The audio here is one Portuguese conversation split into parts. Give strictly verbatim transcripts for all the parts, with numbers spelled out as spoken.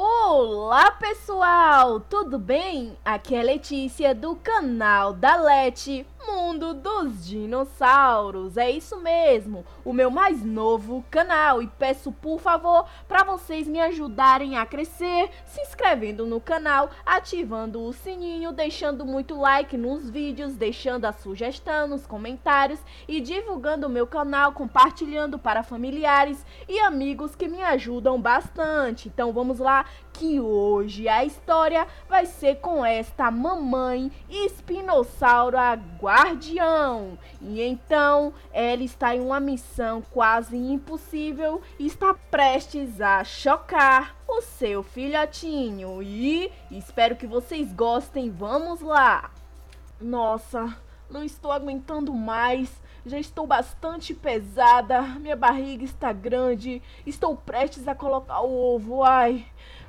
Olá pessoal, tudo bem? Aqui é Letícia do canal da Lety, Mundo dos Dinossauros. É isso mesmo, o meu mais novo canal, e peço por favor para vocês me ajudarem a crescer, se inscrevendo no canal, ativando o sininho, deixando muito like nos vídeos, deixando a sugestão nos comentários e divulgando o meu canal, compartilhando para familiares e amigos que me ajudam bastante. Então vamos lá, que hoje a história vai ser com esta mamãe espinossaura guardião. E então ela está em uma missão quase impossível e está prestes a chocar o seu filhotinho. E espero que vocês gostem, vamos lá! Nossa, não estou aguentando mais. Já estou bastante pesada, minha barriga está grande, estou prestes a colocar o ovo. Ai,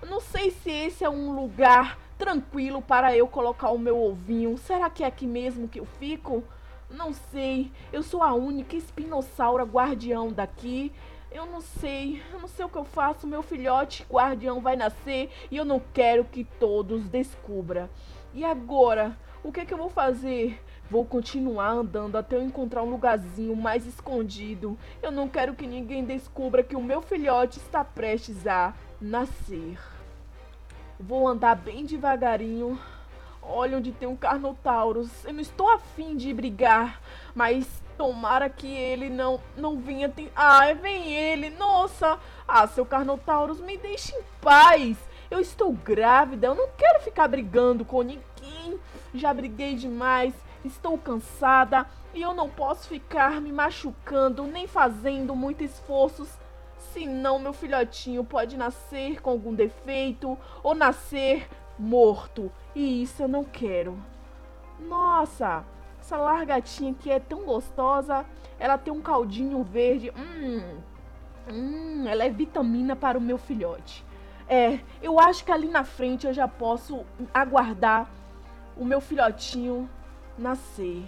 não sei se esse é um lugar tranquilo para eu colocar o meu ovinho. Será que é aqui mesmo que eu fico? Não sei, eu sou a única espinossaura guardião daqui. Eu não sei, eu não sei o que eu faço. Meu filhote guardião vai nascer e eu não quero que todos descubram. E agora, o que é que eu vou fazer? Vou continuar andando até eu encontrar um lugarzinho mais escondido. Eu não quero que ninguém descubra que o meu filhote está prestes a nascer. Vou andar bem devagarinho. Olha onde tem um Carnotaurus. Eu não estou afim de brigar, mas tomara que ele não, não vinha... Tem... Ah, vem ele, nossa! Ah, seu Carnotaurus, me deixe em paz. Eu estou grávida, eu não quero ficar brigando com ninguém. Já briguei demais. Estou cansada e eu não posso ficar me machucando nem fazendo muitos esforços, senão meu filhotinho pode nascer com algum defeito ou nascer morto, e isso eu não quero. Nossa, essa largatinha aqui é tão gostosa, ela tem um caldinho verde, hum, hum, ela é vitamina para o meu filhote. É, eu acho que ali na frente eu já posso aguardar o meu filhotinho nascer.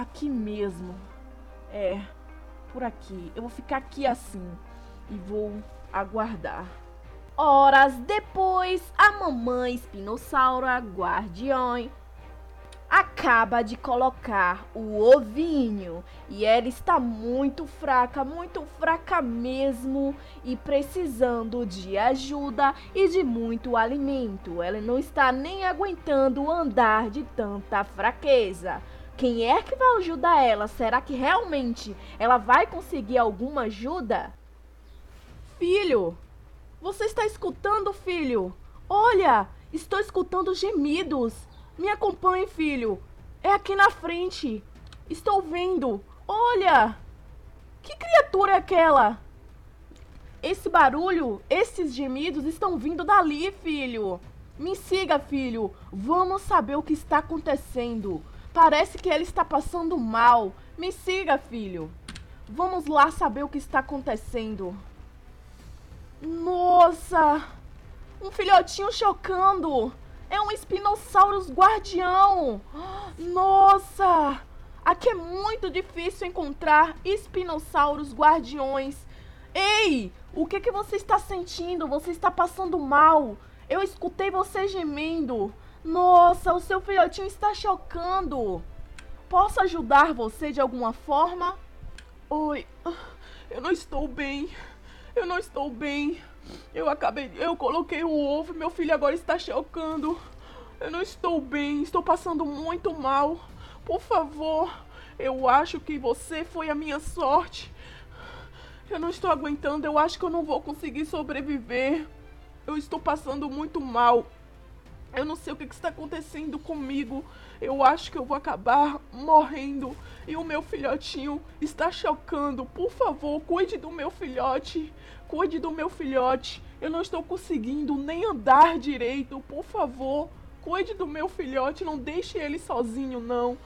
Aqui mesmo. É, por aqui. Eu vou ficar aqui assim e vou aguardar. Horas depois, a mamãe espinossaura guardiã acaba de colocar o ovinho. E ela está muito fraca, muito fraca mesmo, e precisando de ajuda e de muito alimento. Ela não está nem aguentando andar de tanta fraqueza. Quem é que vai ajudar ela? Será que realmente ela vai conseguir alguma ajuda? Filho, você está escutando, filho? Olha, estou escutando gemidos. Me acompanhe, filho. É aqui na frente. Estou vendo. Olha! Que criatura é aquela? Esse barulho, esses gemidos estão vindo dali, filho. Me siga, filho. Vamos saber o que está acontecendo. Parece que ela está passando mal. Me siga, filho. Vamos lá saber o que está acontecendo. Nossa! Um filhotinho chocando. É um espinossauros guardião. Nossa! Aqui é muito difícil encontrar espinossauros guardiões. Ei! O que que você está sentindo? Você está passando mal. Eu escutei você gemendo. Nossa, o seu filhotinho está chocando. Posso ajudar você de alguma forma? Oi, eu não estou bem. Eu não estou bem. Eu acabei, eu coloquei o ovo e meu filho agora está chocando. Eu não estou bem, estou passando muito mal. Por favor, eu acho que você foi a minha sorte. Eu não estou aguentando, eu acho que eu não vou conseguir sobreviver. Eu estou passando muito mal. Eu não sei o que está acontecendo comigo. Eu acho que eu vou acabar morrendo. E o meu filhotinho está chocando. Por favor, cuide do meu filhote. Cuide do meu filhote. Eu não estou conseguindo nem andar direito. Por favor, cuide do meu filhote. Não deixe ele sozinho, não.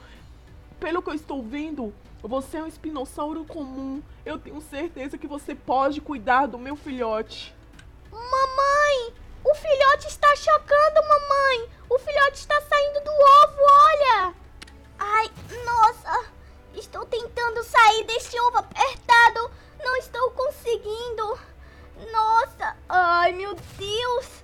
Pelo que eu estou vendo, você é um espinossauro comum. Eu tenho certeza que você pode cuidar do meu filhote. Mamãe! O filhote está chocando, mamãe! O filhote está saindo do ovo, olha! Ai, nossa! Estou tentando sair deste ovo apertado! Não estou conseguindo! Nossa! Ai, meu Deus!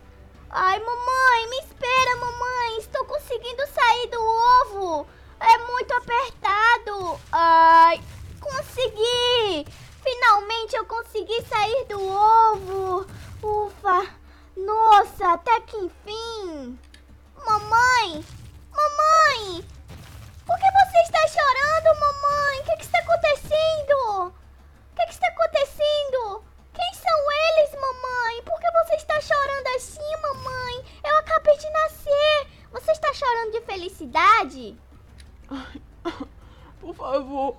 Ai, mamãe, me espera, mamãe. Estou conseguindo sair do ovo. É muito apertado. Ai, consegui. Finalmente eu consegui sair do ovo. Ufa. Nossa, até que enfim. Mamãe, mamãe. Por que você está chorando, mamãe? O que, que está acontecendo? O que, que está acontecendo? Quem são eles, mamãe? Por que você está chorando assim, mamãe? Eu acabei de nascer. Você está chorando de felicidade? Ai, por favor,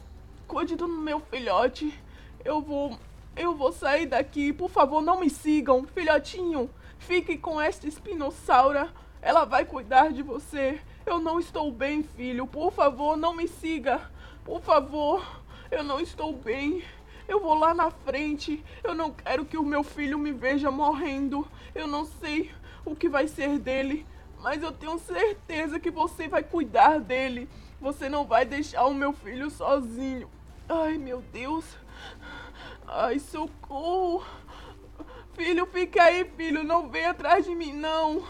cuide do meu filhote. Eu vou, eu vou sair daqui. Por favor, não me sigam. Filhotinho, fique com esta espinossaura. Ela vai cuidar de você. Eu não estou bem, filho. Por favor, não me siga. Por favor, eu não estou bem. Eu vou lá na frente. Eu não quero que o meu filho me veja morrendo. Eu não sei o que vai ser dele, mas eu tenho certeza que você vai cuidar dele. Você não vai deixar o meu filho sozinho. Ai, meu Deus. Ai, socorro. Filho, fica aí, filho. Não vem atrás de mim, não.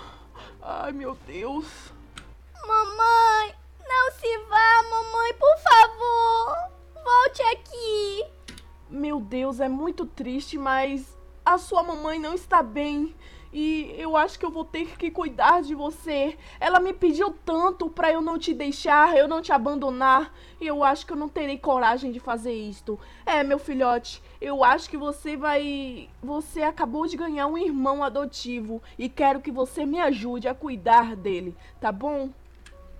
Ai, meu Deus. Mamãe, não se vá, mamãe, por favor. Volte aqui. Meu Deus, é muito triste, mas a sua mamãe não está bem. E eu acho que eu vou ter que cuidar de você. Ela me pediu tanto pra eu não te deixar, eu não te abandonar. E eu acho que eu não terei coragem de fazer isto. É, meu filhote, eu acho que você vai... Você acabou de ganhar um irmão adotivo. E quero que você me ajude a cuidar dele, tá bom?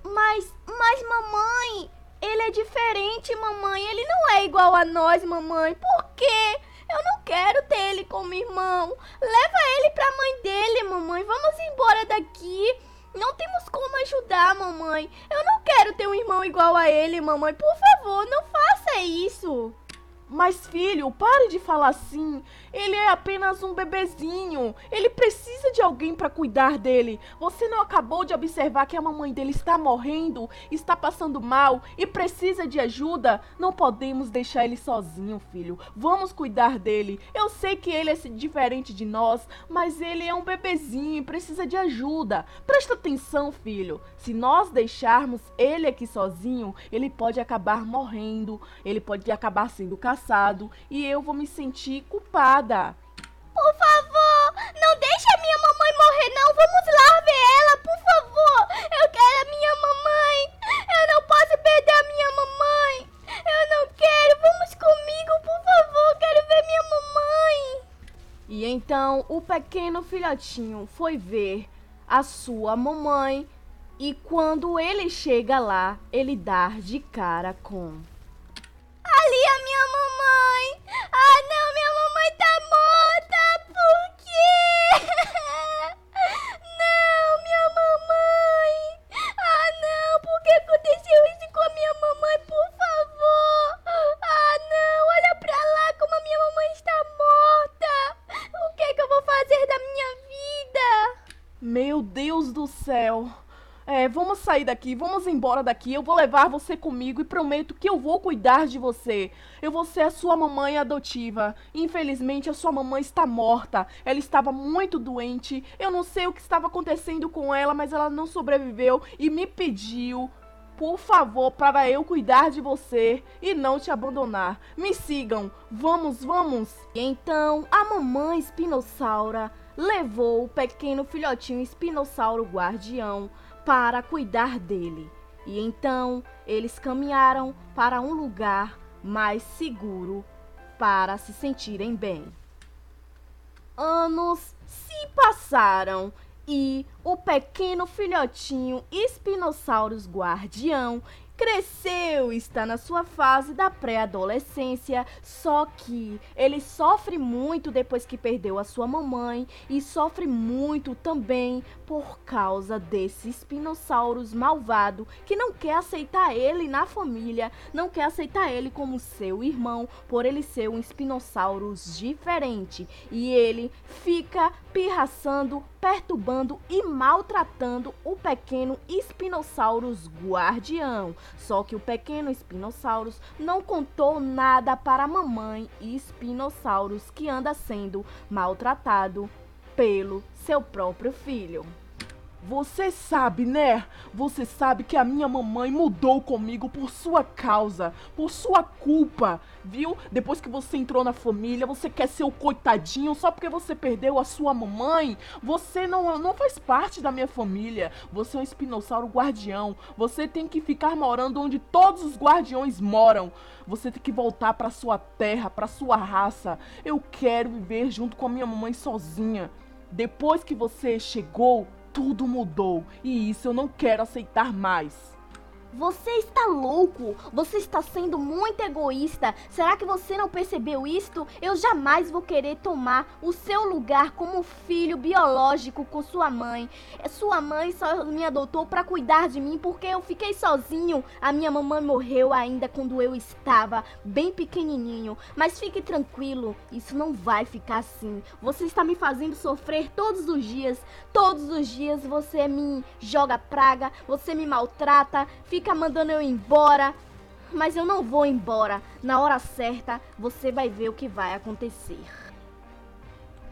Mas, mas mamãe, ele é diferente, mamãe. Ele não é igual a nós, mamãe. Por quê? Eu não quero ter ele como irmão. Leva ele pra mãe dele, mamãe. Vamos embora daqui. Não temos como ajudar, mamãe. Eu não quero ter um irmão igual a ele, mamãe. Por favor, não faça isso. Mas, filho, pare de falar assim. Ele é apenas um bebezinho. Ele precisa de alguém para cuidar dele. Você não acabou de observar que a mamãe dele está morrendo, está passando mal e precisa de ajuda? Não podemos deixar ele sozinho, filho. Vamos cuidar dele. Eu sei que ele é diferente de nós, mas ele é um bebezinho e precisa de ajuda. Presta atenção, filho. Se nós deixarmos ele aqui sozinho, ele pode acabar morrendo, ele pode acabar sendo caçado. E eu vou me sentir culpada. Por favor, não deixa a minha mamãe morrer, não. Vamos lá ver ela, por favor. Eu quero a minha mamãe. Eu não posso perder a minha mamãe. Eu não quero. Vamos comigo, por favor. Quero ver minha mamãe. E então o pequeno filhotinho foi ver a sua mamãe. E quando ele chega lá, ele dá de cara com... Ali a minha mamãe! Ah, não, minha mamãe tá morta! Por quê? Não, minha mamãe! Ah, não! Por que aconteceu isso com a minha mamãe? Por favor! Ah, não! Olha pra lá como a minha mamãe está morta! O que é que eu vou fazer da minha vida? Meu Deus do céu! É, vamos sair daqui, vamos embora daqui. Eu vou levar você comigo e prometo que eu vou cuidar de você. Eu vou ser a sua mamãe adotiva. Infelizmente, a sua mamãe está morta. Ela estava muito doente. Eu não sei o que estava acontecendo com ela, mas ela não sobreviveu e me pediu, por favor, para eu cuidar de você e não te abandonar. Me sigam. Vamos, vamos. E então, a mamãe espinossaura levou o pequeno filhotinho espinossauro guardião para cuidar dele. E então eles caminharam para um lugar mais seguro para se sentirem bem. Anos se passaram e o pequeno filhotinho Espinossauros Guardião cresceu, está na sua fase da pré-adolescência, só que ele sofre muito depois que perdeu a sua mamãe e sofre muito também por causa desse espinossauros malvado que não quer aceitar ele na família, não quer aceitar ele como seu irmão por ele ser um espinossauros diferente, e ele fica pirraçando, perturbando e maltratando o pequeno espinossauros guardião. Só que o pequeno espinossauros não contou nada para a mamãe espinossauros, que anda sendo maltratado pelo seu próprio filho. Você sabe, né? Você sabe que a minha mamãe mudou comigo por sua causa, por sua culpa, viu? Depois que você entrou na família, você quer ser o coitadinho só porque você perdeu a sua mamãe? Você não, não faz parte da minha família. Você é um espinossauro guardião. Você tem que ficar morando onde todos os guardiões moram. Você tem que voltar pra sua terra, pra sua raça. Eu quero viver junto com a minha mamãe sozinha. Depois que você chegou, tudo mudou, e isso eu não quero aceitar mais. Você está louco? Você está sendo muito egoísta. Será que você não percebeu isto? Eu jamais vou querer tomar o seu lugar como filho biológico com sua mãe. Sua mãe só me adotou para cuidar de mim porque eu fiquei sozinho. A minha mamãe morreu ainda quando eu estava bem pequenininho. Mas fique tranquilo, isso não vai ficar assim. Você está me fazendo sofrer todos os dias. Todos os dias você me joga praga, você me maltrata, fica mandando eu ir embora. Mas eu não vou embora. Na hora certa, você vai ver o que vai acontecer.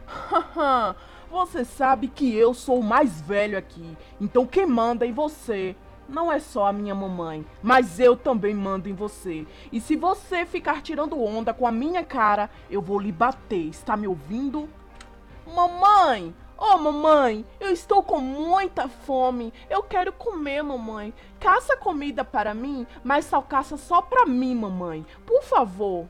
Haha, você sabe que eu sou o mais velho aqui. Então quem manda em você não é só a minha mamãe, mas eu também mando em você. E se você ficar tirando onda com a minha cara, eu vou lhe bater. Está me ouvindo? Mamãe! Oh, mamãe, eu estou com muita fome. Eu quero comer, mamãe. Caça comida para mim, mas só caça só para mim, mamãe. Por favor.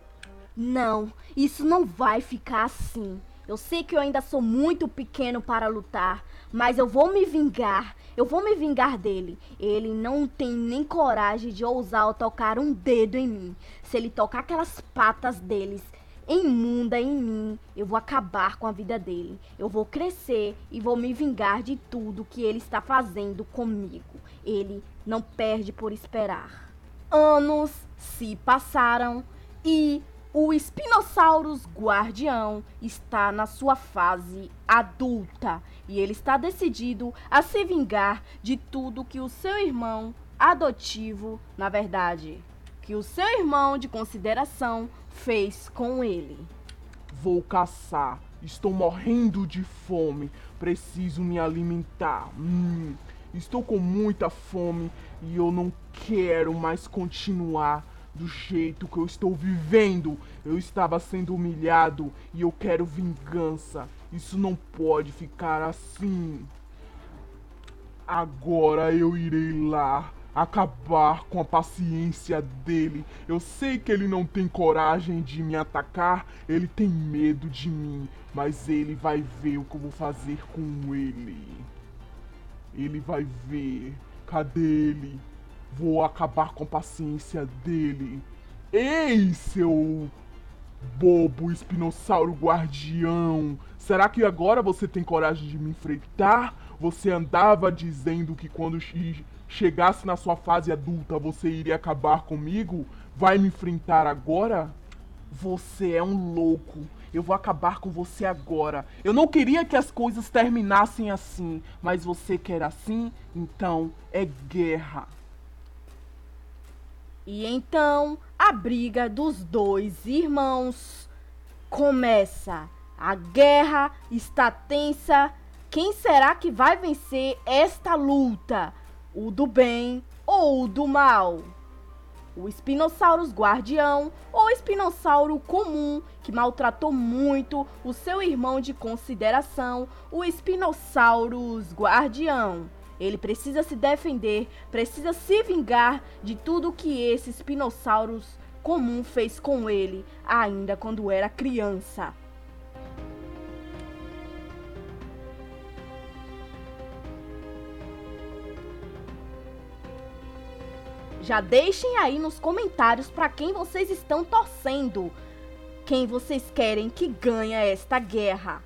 Não, isso não vai ficar assim. Eu sei que eu ainda sou muito pequeno para lutar, mas eu vou me vingar. Eu vou me vingar dele. Ele não tem nem coragem de ousar tocar um dedo em mim. Se ele tocar aquelas patas deles imunda em mim, eu vou acabar com a vida dele. Eu vou crescer e vou me vingar de tudo que ele está fazendo comigo. Ele não perde por esperar. Anos se passaram e o espinossauro guardião está na sua fase adulta e ele está decidido a se vingar de tudo que o seu irmão adotivo, na verdade, que o seu irmão de consideração fez com ele. Vou caçar. Estou morrendo de fome. Preciso me alimentar. Hum, estou com muita fome e eu não quero mais continuar do jeito que eu estou vivendo. Eu estava sendo humilhado e eu quero vingança. Isso não pode ficar assim. Agora eu irei lá acabar com a paciência dele. Eu sei que ele não tem coragem de me atacar, ele tem medo de mim, mas ele vai ver o que eu vou fazer com ele. Ele vai ver. Cadê ele? Vou acabar com a paciência dele. Ei, seu bobo espinossauro guardião! Será que agora você tem coragem de me enfrentar? Você andava dizendo que quando chegasse na sua fase adulta, você iria acabar comigo? Vai me enfrentar agora? Você é um louco. Eu vou acabar com você agora. Eu não queria que as coisas terminassem assim, mas você quer assim? Então é guerra. E então a briga dos dois irmãos começa. A guerra está tensa. Quem será que vai vencer esta luta? O do bem ou o do mal? O espinossauro guardião ou espinossauro comum que maltratou muito o seu irmão de consideração, o espinossauro guardião. Ele precisa se defender, precisa se vingar de tudo que esse espinossauro comum fez com ele, ainda quando era criança. Já deixem aí nos comentários para quem vocês estão torcendo. Quem vocês querem que ganhe esta guerra.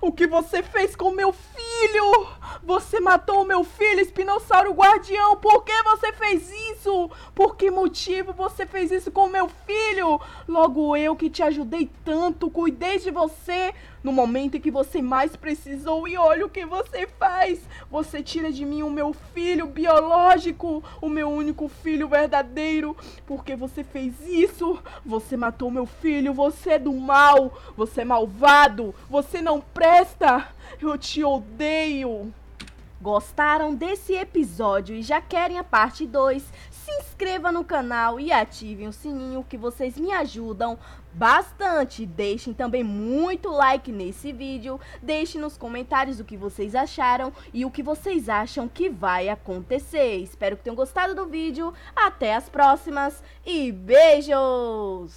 O que você fez com meu filho? Você matou o meu filho, espinossauro guardião. Por que você fez isso? Por que motivo você fez isso com o meu filho? Logo eu que te ajudei tanto, cuidei de você no momento em que você mais precisou. E olha o que você faz. Você tira de mim o meu filho biológico, o meu único filho verdadeiro. Por que você fez isso? Você matou meu filho. Você é do mal. Você é malvado. Você não presta. Eu te odeio. Gostaram desse episódio e já querem a parte dois? Se inscreva no canal e ativem o sininho que vocês me ajudam bastante. Deixem também muito like nesse vídeo. Deixem nos comentários o que vocês acharam e o que vocês acham que vai acontecer. Espero que tenham gostado do vídeo. Até as próximas e beijos!